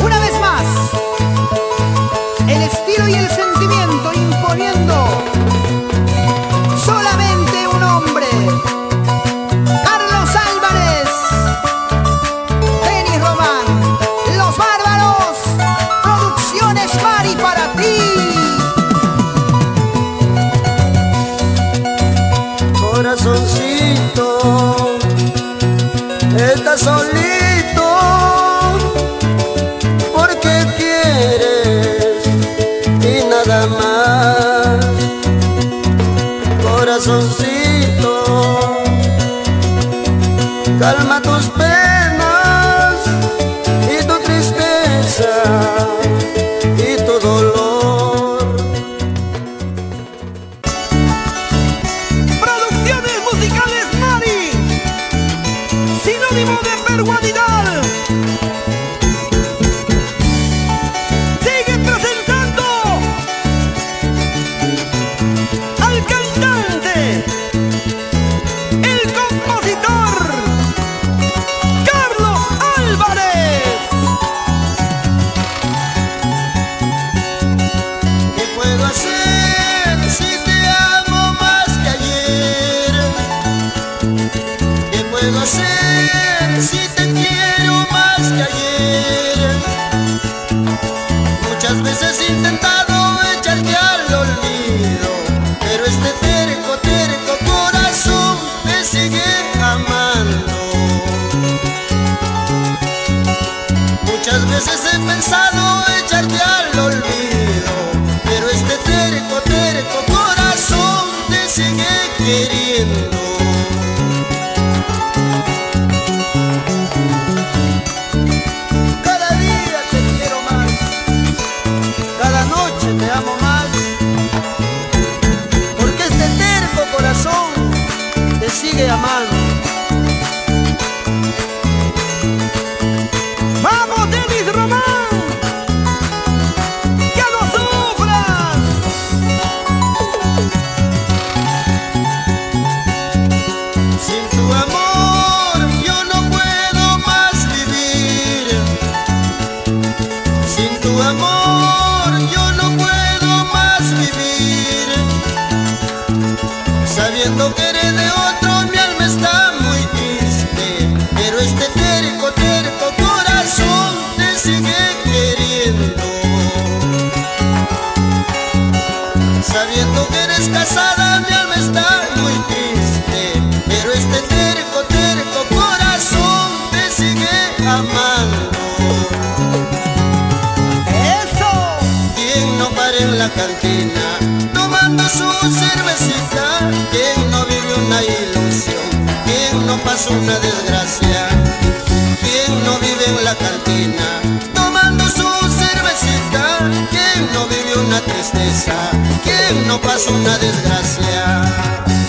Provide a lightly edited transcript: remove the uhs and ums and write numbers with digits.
Una vez más, el estilo y el sentimiento imponiendo solamente un hombre, Carlos Álvarez, Benny Román, Los Bárbaros, Producciones Mari para ti. Corazoncito, estás solito porque quieres y nada más. Corazoncito, calma tus penas y tu tristeza y tu dolor. Producciones musicales Mari, sinónimo de perguadidad, sigue presentando al cantante, el compositor Carlos Álvarez. ¿Qué puedo hacer si te amo más que ayer? ¿Qué puedo hacer si te quiero más que ayer? Muchas veces he intentado echarte al olvido, pero este terco corazón me sigue amando. Muchas veces he pensado echarte al olvido, pero este terco corazón te sigue queriendo. Sigue amando. ¡Vamos, Denis Román! ¡Que no sufras! Sin tu amor yo no puedo más vivir. Sin tu amor yo no puedo más vivir. Sabiendo que eres de otro, sabiendo que eres casada, mi alma está muy triste, pero este terco corazón te sigue amando. ¡Eso! ¿Quién no para en la cantina tomando su cervecita? ¿Quién no vive una ilusión? ¿Quién no pasa una desgracia? ¿Quién no vive en la cantina tomando su cervecita? ¿Quién no vive una tristeza? ¿Quién no pasó una desgracia?